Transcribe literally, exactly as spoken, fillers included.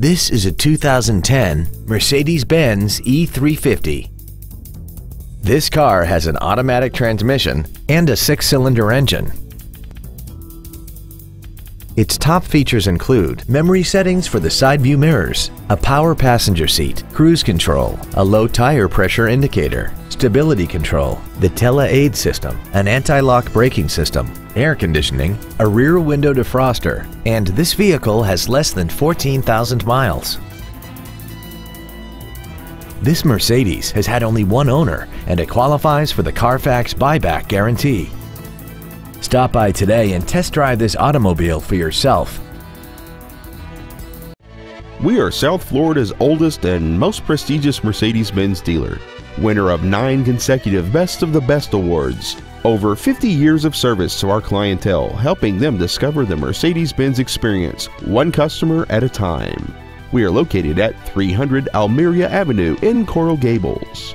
This is a two thousand ten Mercedes-Benz E three fifty. This car has an automatic transmission and a six-cylinder engine. Its top features include memory settings for the side view mirrors, a power passenger seat, cruise control, a low tire pressure indicator, stability control, the tele-aid system, an anti-lock braking system, air conditioning, a rear window defroster, and this vehicle has less than fourteen thousand miles. This Mercedes has had only one owner and it qualifies for the Carfax buyback guarantee. Stop by today and test drive this automobile for yourself. We are South Florida's oldest and most prestigious Mercedes-Benz dealer, winner of nine consecutive Best of the Best awards, over fifty years of service to our clientele, helping them discover the Mercedes-Benz experience, one customer at a time. We are located at three hundred Almeria Avenue in Coral Gables.